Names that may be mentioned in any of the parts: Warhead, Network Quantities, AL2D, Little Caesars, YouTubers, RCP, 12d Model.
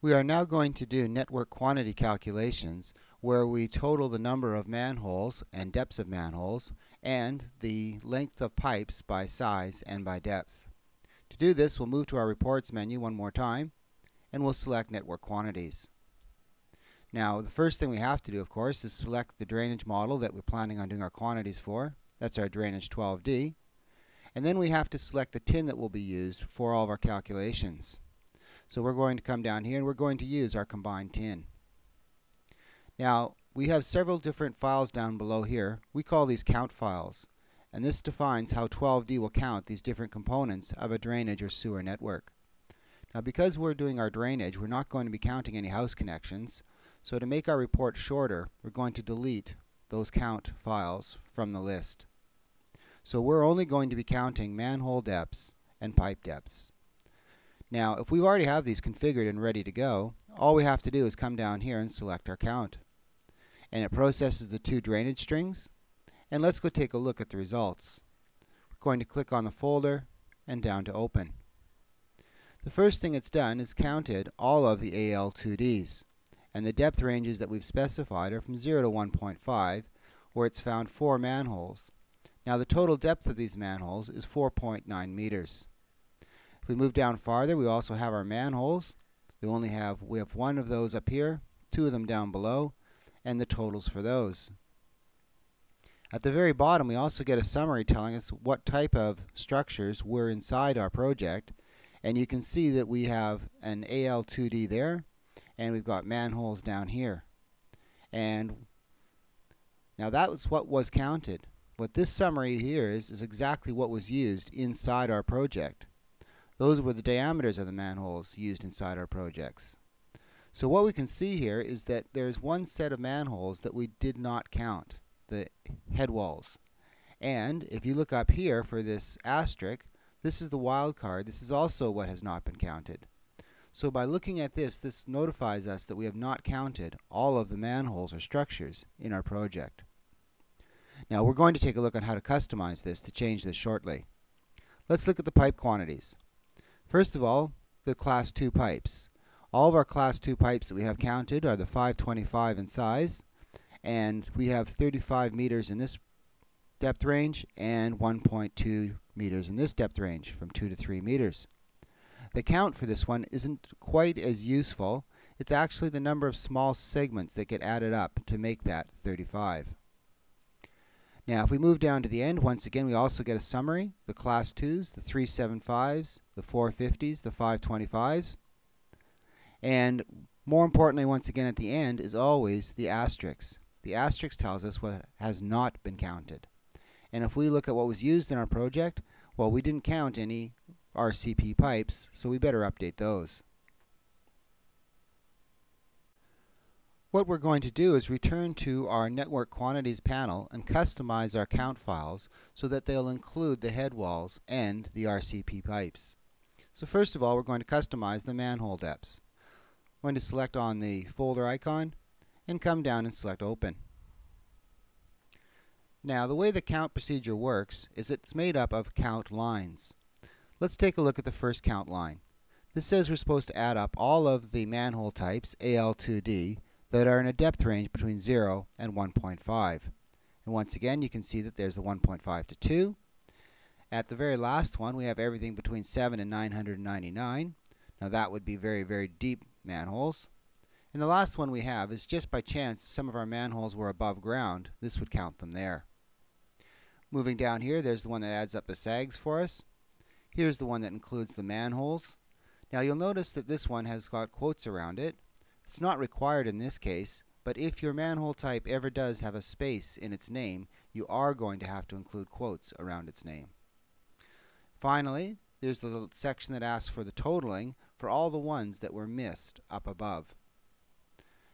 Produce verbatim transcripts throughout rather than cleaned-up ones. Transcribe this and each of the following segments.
We are now going to do network quantity calculations where we total the number of manholes and depths of manholes and the length of pipes by size and by depth. To do this, we'll move to our reports menu one more time and we'll select network quantities. Now, the first thing we have to do, of course, is select the drainage model that we're planning on doing our quantities for. That's our drainage twelve D. And then we have to select the tin that will be used for all of our calculations. So we're going to come down here and we're going to use our combined tin. Now, we have several different files down below here. We call these count files. And this defines how twelve D will count these different components of a drainage or sewer network. Now, because we're doing our drainage, we're not going to be counting any house connections. So to make our report shorter, we're going to delete those count files from the list. So we're only going to be counting manhole depths and pipe depths. Now, if we already have these configured and ready to go, all we have to do is come down here and select our count. And it processes the two drainage strings. And let's go take a look at the results. We're going to click on the folder and down to open. The first thing it's done is counted all of the A L two Ds. And the depth ranges that we've specified are from zero to one point five, where it's found four manholes. Now, the total depth of these manholes is four point nine meters. If we move down farther, we also have our manholes. We only have, we have one of those up here, two of them down below, and the totals for those. At the very bottom, we also get a summary telling us what type of structures were inside our project. And you can see that we have an A L two D there, and we've got manholes down here. And now that was what was counted. What this summary here is, is exactly what was used inside our project. Those were the diameters of the manholes used inside our projects. So what we can see here is that there's one set of manholes that we did not count, the head walls. And if you look up here for this asterisk, this is the wild card. This is also what has not been counted. So by looking at this, this notifies us that we have not counted all of the manholes or structures in our project. Now, we're going to take a look on how to customize this to change this shortly. Let's look at the pipe quantities. First of all, the class two pipes. All of our class two pipes that we have counted are the five twenty-five in size, and we have thirty-five meters in this depth range and one point two meters in this depth range, from two to three meters. The count for this one isn't quite as useful. It's actually the number of small segments that get added up to make that thirty-five. Now, if we move down to the end, once again, we also get a summary, the class twos, the three seventy-fives, the four fifties, the five twenty-fives. And more importantly, once again, at the end is always the asterisk. The asterisk tells us what has not been counted. And if we look at what was used in our project, well, we didn't count any R C P pipes, so we better update those. What we're going to do is return to our Network Quantities panel and customize our count files so that they'll include the head walls and the R C P pipes. So first of all, we're going to customize the manhole depths. I'm going to select on the folder icon and come down and select Open. Now, the way the count procedure works is it's made up of count lines. Let's take a look at the first count line. This says we're supposed to add up all of the manhole types, A L two D, that are in a depth range between zero and one point five. And once again, you can see that there's the one point five to two. At the very last one, we have everything between seven and nine hundred ninety-nine. Now, that would be very, very deep manholes. And the last one we have is just by chance, if some of our manholes were above ground, this would count them there. Moving down here, there's the one that adds up the sags for us. Here's the one that includes the manholes. Now, you'll notice that this one has got quotes around it. It's not required in this case, but if your manhole type ever does have a space in its name, you are going to have to include quotes around its name. Finally, there's the little section that asks for the totaling for all the ones that were missed up above.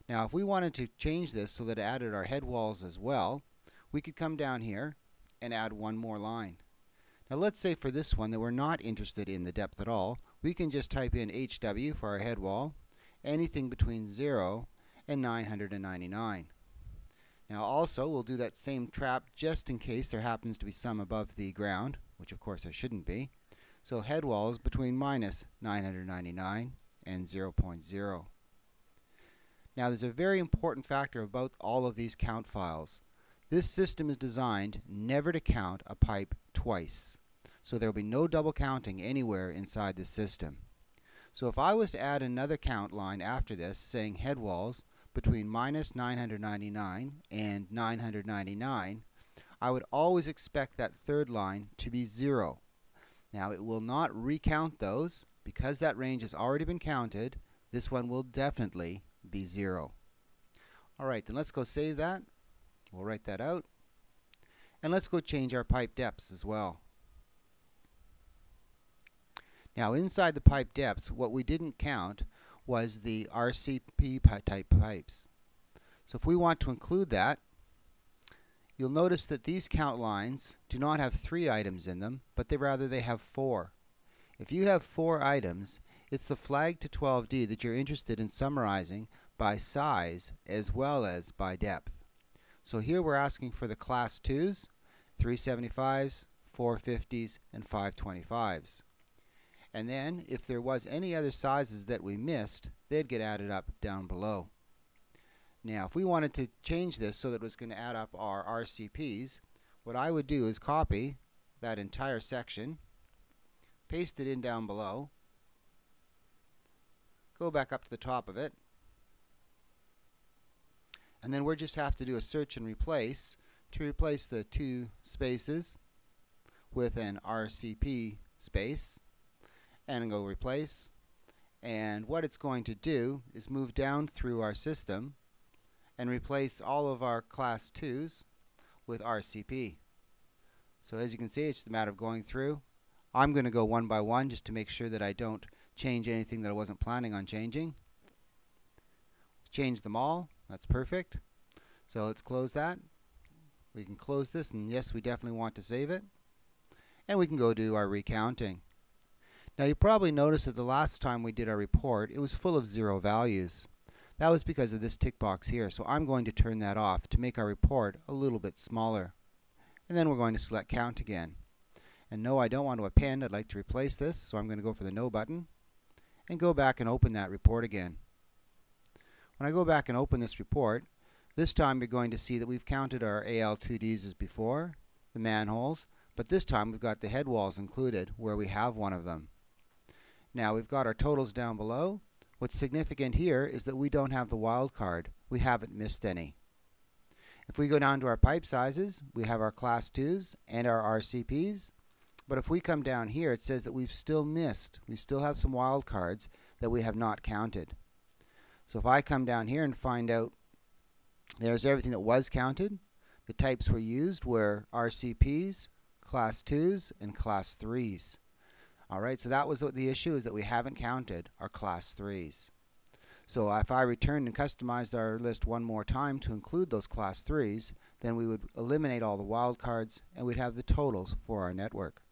Now, if we wanted to change this so that it added our head walls as well, we could come down here and add one more line. Now, let's say for this one that we're not interested in the depth at all, we can just type in H W for our head wall, anything between zero and nine hundred ninety-nine. Now, also, we'll do that same trap just in case there happens to be some above the ground, which of course there shouldn't be. So head walls between minus nine hundred ninety-nine and zero point zero. Now there's a very important factor about all of these count files. This system is designed never to count a pipe twice. So there will be no double counting anywhere inside this system. So if I was to add another count line after this saying head walls between minus nine hundred ninety-nine and nine hundred ninety-nine, I would always expect that third line to be zero. Now it will not recount those. Because that range has already been counted, this one will definitely be zero. Alright, then let's go save that. We'll write that out. And let's go change our pipe depths as well. Now inside the pipe depths, what we didn't count was the R C P type pipes. So if we want to include that, you'll notice that these count lines do not have three items in them, but they rather they have four. If you have four items, it's the flag to twelve D that you're interested in summarizing by size as well as by depth. So here we're asking for the class twos, three seventy-fives, four fifties, and five twenty-fives. And then if there was any other sizes that we missed, they'd get added up down below. Now if we wanted to change this so that it was going to add up our R C Ps, what I would do is copy that entire section, paste it in down below, go back up to the top of it, and then we'll just have to do a search and replace to replace the two spaces with an R C P space, and go replace. And what it's going to do is move down through our system and replace all of our class twos with R C P. So as you can see, it's just a matter of going through. I'm going to go one by one just to make sure that I don't change anything that I wasn't planning on changing. Change them all. That's perfect. So let's close that. We can close this, and yes, we definitely want to save it. And we can go do our recounting. Now you probably noticed that the last time we did our report, it was full of zero values. That was because of this tick box here, so I'm going to turn that off to make our report a little bit smaller. And then we're going to select count again. And no, I don't want to append, I'd like to replace this, so I'm going to go for the no button and go back and open that report again. When I go back and open this report, this time you're going to see that we've counted our A L two Ds as before, the manholes, but this time we've got the head walls included where we have one of them. Now we've got our totals down below. What's significant here is that we don't have the wild card. We haven't missed any. If we go down to our pipe sizes, we have our class twos and our R C Ps. But if we come down here, it says that we've still missed. We still have some wild cards that we have not counted. So if I come down here and find out, there's everything that was counted. The types were used were R C Ps, class twos, and class threes. Alright, so that was what the issue is, that we haven't counted our class threes. So if I returned and customized our list one more time to include those class threes, then we would eliminate all the wild cards and we'd have the totals for our network.